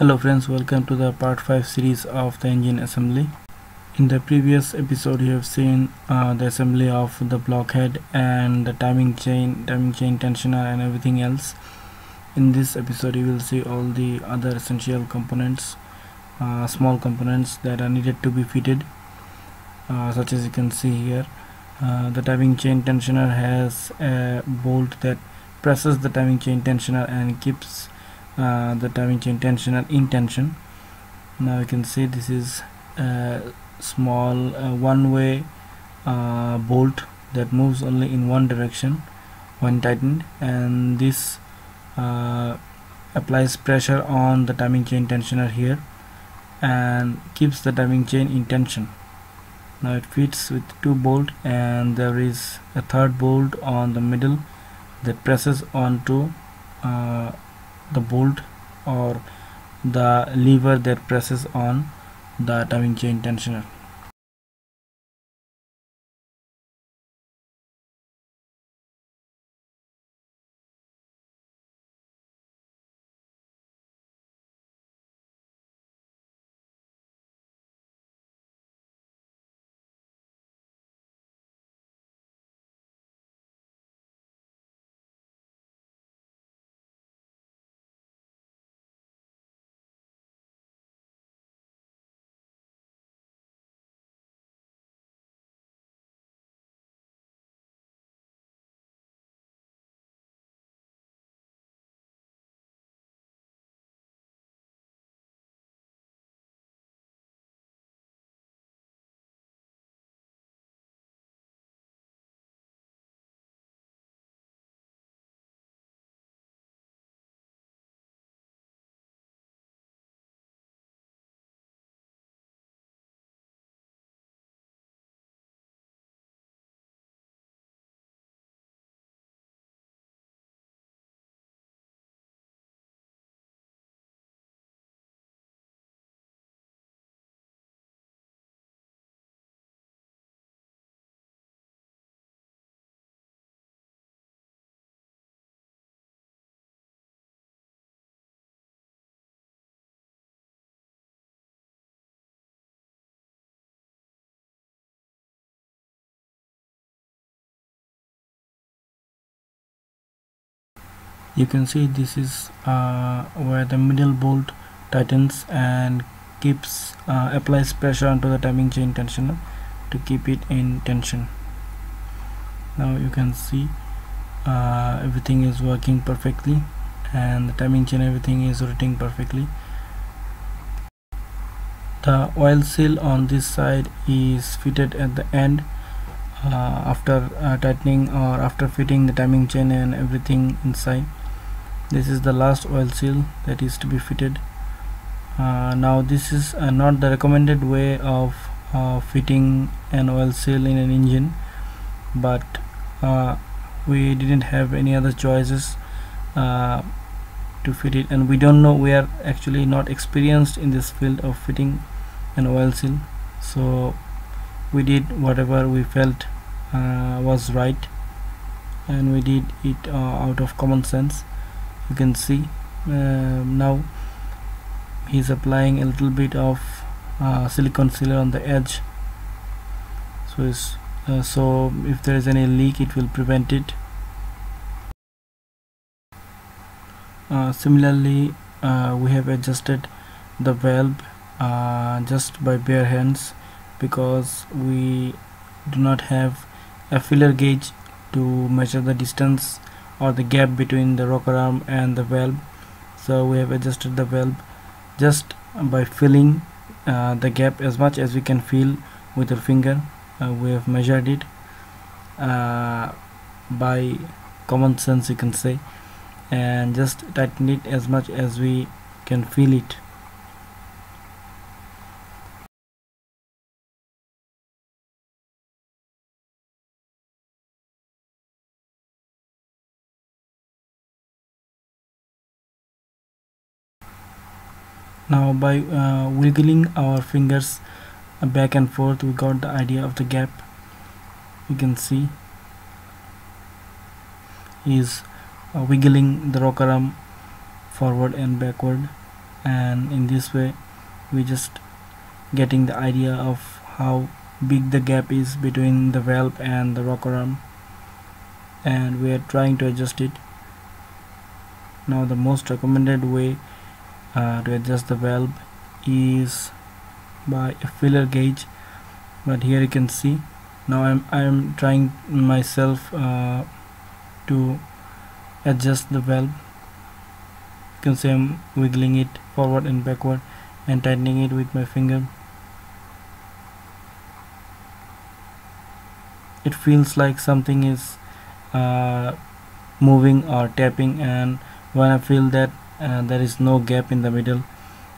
Hello friends, welcome to the part 5 series of the engine assembly. In the previous episode you have seen the assembly of the blockhead and the timing chain, tensioner and everything else. In this episode you will see all the other essential components, small components that are needed to be fitted, such as you can see here. The timing chain tensioner has a bolt that presses the timing chain tensioner and keeps the timing chain tensioner in tension. Now you can see this is a small one-way bolt that moves only in one direction when tightened, and this applies pressure on the timing chain tensioner here and keeps the timing chain in tension. Now it fits with two bolts, and there is a third bolt on the middle that presses onto the bolt or the lever that presses on the timing chain tensioner. You can see this is where the middle bolt tightens and keeps applies pressure onto the timing chain tensioner to keep it in tension. Now you can see everything is working perfectly, and the timing chain, everything is rotating perfectly. The oil seal on this side is fitted at the end. After tightening or after fitting the timing chain and everything inside, this is the last oil seal that is to be fitted. Now this is not the recommended way of fitting an oil seal in an engine, but we didn't have any other choices to fit it, and we don't know, we are actually not experienced in this field of fitting an oil seal, so we did whatever we felt was right, and we did it out of common sense. You can see now he's applying a little bit of silicone sealer on the edge, so it's, so if there is any leak it will prevent it. Similarly, we have adjusted the valve just by bare hands, because we do not have a feeler gauge to measure the distance or the gap between the rocker arm and the valve. So we have adjusted the valve just by feeling the gap as much as we can feel with our finger. We have measured it by common sense, you can say, and just tighten it as much as we can feel it. Now by wiggling our fingers back and forth, we got the idea of the gap. You can see he is wiggling the rocker arm forward and backward and in this way we just getting the idea of how big the gap is between the valve and the rocker arm, and we are trying to adjust it. Now the most recommended way to adjust the valve is by a filler gauge, but here you can see now I'm trying myself to adjust the valve. You can see I'm wiggling it forward and backward and tightening it with my finger. It feels like something is moving or tapping, and when I feel that there is no gap in the middle,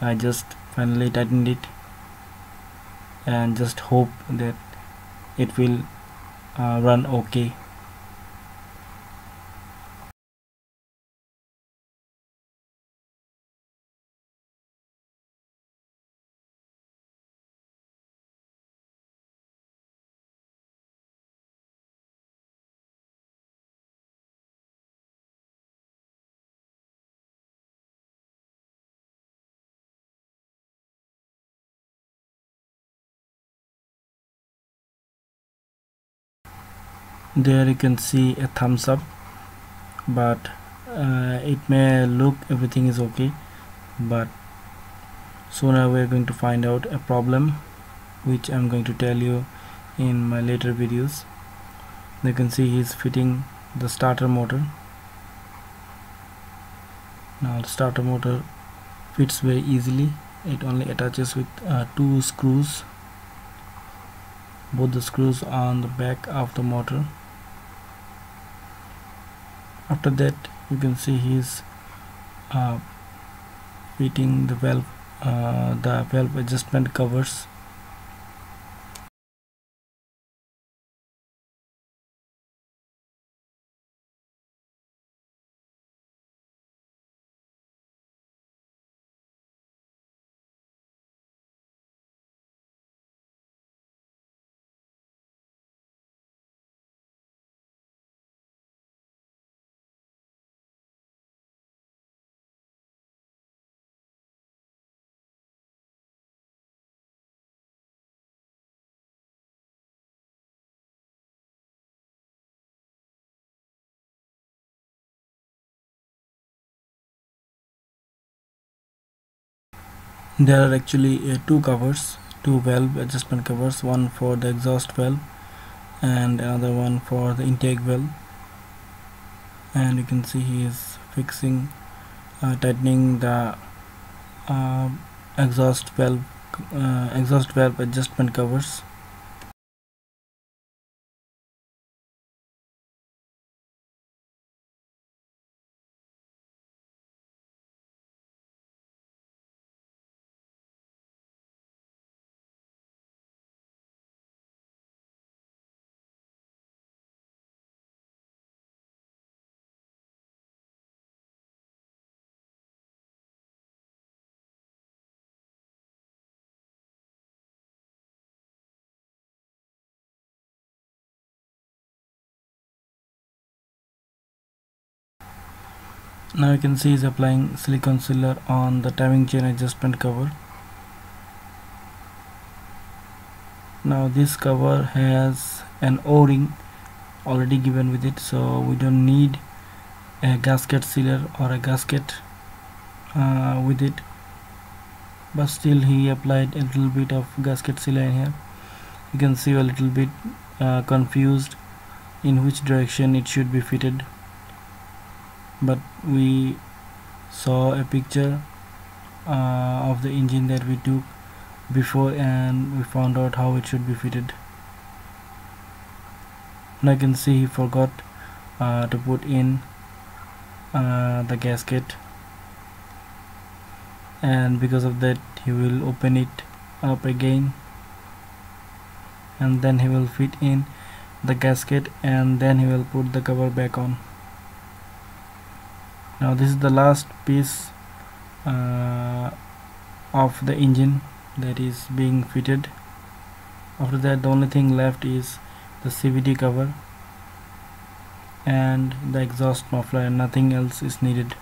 I just finally tightened it and just hope that it will run okay. There you can see a thumbs up, but it may look everything is okay, but sooner we're going to find out a problem which I'm going to tell you in my later videos. You can see he's fitting the starter motor. Now the starter motor fits very easily. It only attaches with two screws, both the screws on the back of the motor. After that you can see he's fitting the valve adjustment covers. There are actually two valve adjustment covers, one for the exhaust valve and another one for the intake valve. And you can see he is fixing, tightening the exhaust valve adjustment covers. Now you can see he's applying silicone sealer on the timing chain adjustment cover. Now this cover has an o-ring already given with it, so we don't need a gasket sealer or a gasket with it, but still he applied a little bit of gasket sealer in here. You can see a little bit confused in which direction it should be fitted, but we saw a picture of the engine that we took before and we found out how it should be fitted. Now you can see he forgot to put in the gasket, and because of that he will open it up again and then he will fit in the gasket and then he will put the cover back on. Now this is the last piece of the engine that is being fitted. After that the only thing left is the CVT cover and the exhaust muffler, and nothing else is needed.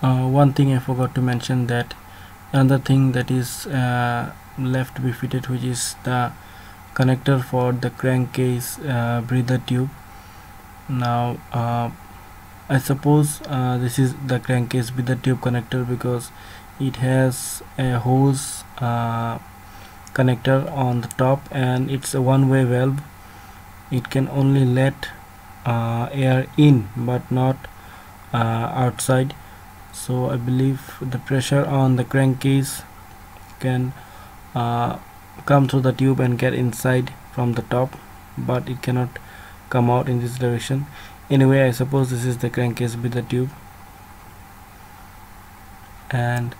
One thing I forgot to mention, that another thing that is left to be fitted, which is the connector for the crankcase breather tube. Now I suppose this is the crankcase breather tube connector because it has a hose connector on the top, and it's a one-way valve. It can only let air in but not outside. So I believe the pressure on the crankcase can come through the tube and get inside from the top, but it cannot come out in this direction. Anyway, I suppose this is the crankcase breather tube, and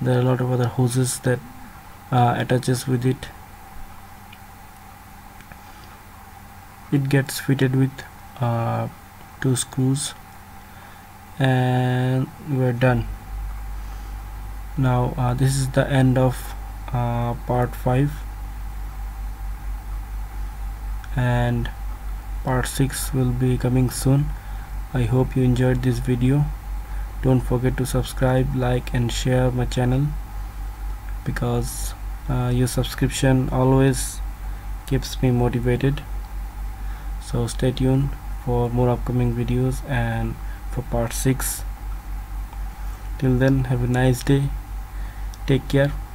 there are a lot of other hoses that attaches with it. It gets fitted with two screws, and we're done. Now this is the end of part 5, and part 6 will be coming soon. I hope you enjoyed this video. Don't forget to subscribe, like and share my channel, because your subscription always keeps me motivated. So stay tuned for more upcoming videos and for part 6. Till then, have a nice day. Take care.